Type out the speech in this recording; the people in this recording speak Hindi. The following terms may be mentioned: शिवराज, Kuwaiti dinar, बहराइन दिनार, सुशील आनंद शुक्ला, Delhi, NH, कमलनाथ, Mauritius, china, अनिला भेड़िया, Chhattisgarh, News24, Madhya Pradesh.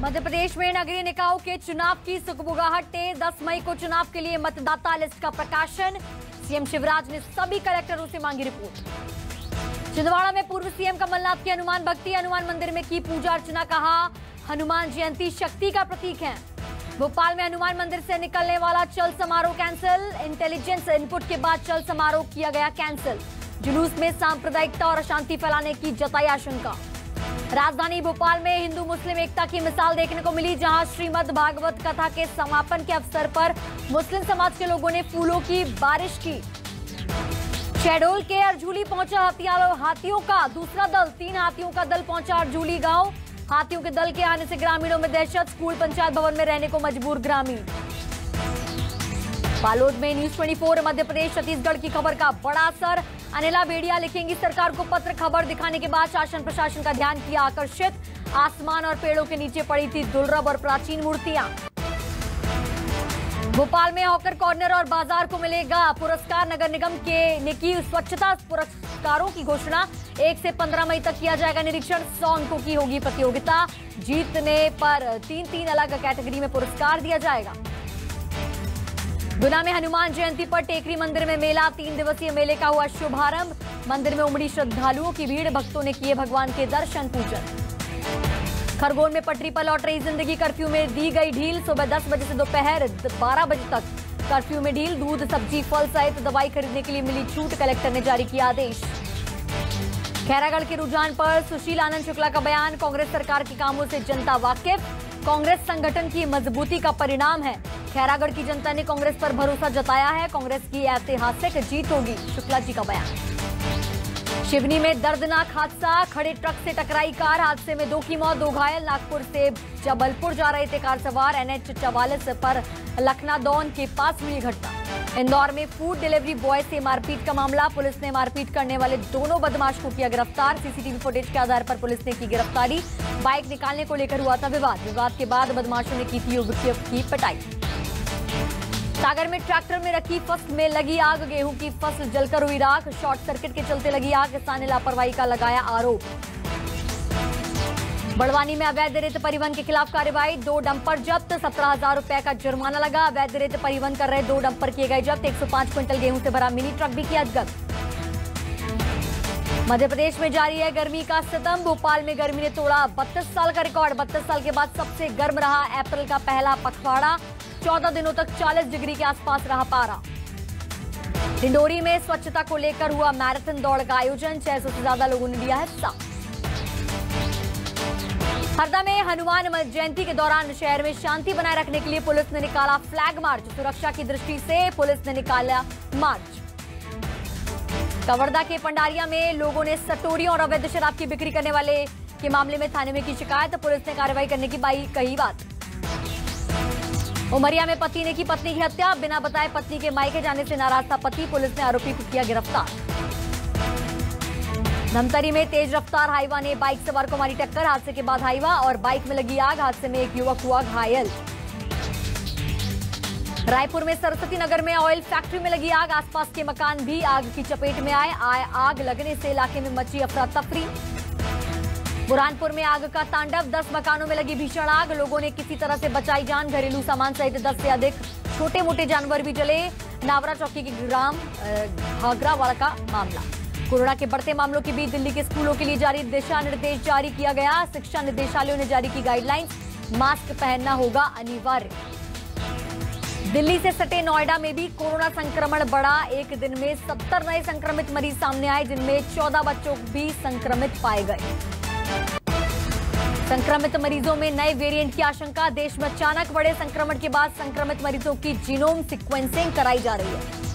मध्य प्रदेश में नगरीय निकायों के चुनाव की सुगबुगाहट तेज। 10 मई को चुनाव के लिए मतदाता लिस्ट का प्रकाशन। सीएम शिवराज ने सभी कलेक्टरों से मांगी रिपोर्ट। छिंदवाड़ा में पूर्व सीएम कमलनाथ की हनुमान भक्ति, हनुमान मंदिर में की पूजा अर्चना, कहा हनुमान जयंती शक्ति का प्रतीक है। भोपाल में हनुमान मंदिर से निकलने वाला चल समारोह कैंसिल। इंटेलिजेंस इनपुट के बाद चल समारोह किया गया कैंसिल। जुलूस में सांप्रदायिकता और अशांति फैलाने की जताई आशंका। राजधानी भोपाल में हिंदू मुस्लिम एकता की मिसाल देखने को मिली, जहां श्रीमद् भागवत कथा के समापन के अवसर पर मुस्लिम समाज के लोगों ने फूलों की बारिश की। शहडोल के अर्जुली पहुंचा हाथियों का दूसरा दल। 3 हाथियों का दल पहुंचा अर्जुली गांव। हाथियों के दल के आने से ग्रामीणों में दहशत। स्कूल पंचायत भवन में रहने को मजबूर ग्रामीण। बालोद में News24 मध्य प्रदेश छत्तीसगढ़ की खबर का बड़ा असर। अनिला भेड़िया लिखेंगी सरकार को पत्र। खबर दिखाने के बाद शासन प्रशासन का ध्यान किया आकर्षित। आसमान और पेड़ों के नीचे पड़ी थी दुर्लभ और प्राचीन मूर्तियां। भोपाल में हॉकर कॉर्नर और बाजार को मिलेगा पुरस्कार। नगर निगम ने की स्वच्छता पुरस्कारों की घोषणा। 1 से 15 मई तक किया जाएगा निरीक्षण। 100 अंकों की होगी प्रतियोगिता। जीतने पर 3-3 अलग कैटेगरी में पुरस्कार दिया जाएगा। गुना में हनुमान जयंती पर टेकरी मंदिर में मेला। 3 दिवसीय मेले का हुआ शुभारंभ। मंदिर में उमड़ी श्रद्धालुओं की भीड़। भक्तों ने किए भगवान के दर्शन पूजन। खरगोन में पटरी पर लौट रही जिंदगी। कर्फ्यू में दी गई ढील। सुबह 10 बजे से दोपहर 12 बजे तक कर्फ्यू में ढील। दूध, सब्जी, फल सहित दवाई खरीदने के लिए मिली छूट। कलेक्टर ने जारी किया आदेश। खैरागढ़ के रुझान पर सुशील आनंद शुक्ला का बयान। कांग्रेस सरकार के कामों से जनता वाकिफ। कांग्रेस संगठन की मजबूती का परिणाम है। खैरागढ़ की जनता ने कांग्रेस पर भरोसा जताया है। कांग्रेस की ऐतिहासिक जीत होगी, शुक्ला जी का बयान। शिवनी में दर्दनाक हादसा। खड़े ट्रक से टकराई कार। हादसे में 2 की मौत, 2 घायल। नागपुर से जबलपुर जा रहे थे कार सवार। NH 44 पर लखनादौन के पास हुई घटना। इंदौर में फूड डिलीवरी बॉय से मारपीट का मामला। पुलिस ने मारपीट करने वाले दोनों बदमाश को किया गिरफ्तार। सीसीटीवी फुटेज के आधार पर पुलिस ने की गिरफ्तारी। बाइक निकालने को लेकर हुआ था विवाद। विवाद के बाद बदमाशों ने की थी युवक की पिटाई। सागर में ट्रैक्टर में रखी फसल में लगी आग। गेहूं की फसल जलकर हुई राख। शॉर्ट सर्किट के चलते लगी आग। किसान ने लापरवाही का लगाया आरोप। बड़वानी में अवैध रेत परिवहन के खिलाफ कार्रवाई। 2 डंपर जब्त। 17,000 रुपए का जुर्माना लगा। अवैध रेत परिवहन कर रहे 2 डंपर किए गए जब्त। 105 क्विंटल गेहूं से भरा मिनी ट्रक भी किया जब्त। मध्य प्रदेश में जारी है गर्मी का सितम। भोपाल में गर्मी ने तोड़ा 32 साल का रिकॉर्ड। 32 साल के बाद सबसे गर्म रहा अप्रैल का पहला पखवाड़ा। 14 दिनों तक 40 डिग्री के आसपास रहा पारा। डिंडोरी में स्वच्छता को लेकर हुआ मैराथन दौड़ का आयोजन। 600 से ज्यादा लोगों ने लिया हिस्सा। हरदा में हनुमान जयंती के दौरान शहर में शांति बनाए रखने के लिए पुलिस ने निकाला फ्लैग मार्च। सुरक्षा की दृष्टि से पुलिस ने निकाला मार्च। कवर्धा के पंडारिया में लोगों ने सटोरियों और अवैध शराब की बिक्री करने वाले के मामले में थाने में की शिकायत। पुलिस ने कार्रवाई करने की कही बात। उमरिया में पति ने की पत्नी की हत्या। बिना बताए पत्नी के मायके जाने से नाराज था पति। पुलिस ने आरोपी को किया गिरफ्तार। धमतरी में तेज रफ्तार हाईवा ने बाइक सवार को मारी टक्कर। हादसे के बाद हाईवा और बाइक में लगी आग। हादसे में एक युवक हुआ घायल। रायपुर में सरस्वती नगर में ऑयल फैक्ट्री में लगी आग। आसपास के मकान भी आग की चपेट में आए। आग लगने से इलाके में मची अफरा तफरी। बुरहानपुर में आग का तांडव। 10 मकानों में लगी भीषण आग। लोगों ने किसी तरह से बचाई जान। घरेलू सामान सहित 10 से अधिक छोटे मोटे जानवर भी जले। नावरा चौकी के ग्राम घाघरावाड़ा का मामला। कोरोना के बढ़ते मामलों के बीच दिल्ली के स्कूलों के लिए जारी दिशा निर्देश जारी किया गया। शिक्षा निदेशालयों ने जारी की गाइडलाइंस। मास्क पहनना होगा अनिवार्य। दिल्ली से सटे नोएडा में भी कोरोना संक्रमण बढ़ा। एक दिन में 70 नए संक्रमित मरीज सामने आए, जिनमें 14 बच्चों भी संक्रमित पाए गए। संक्रमित मरीजों में नए वेरिएंट की आशंका। देश में अचानक बढ़े संक्रमण के बाद संक्रमित मरीजों की जीनोम सीक्वेंसिंग कराई जा रही है।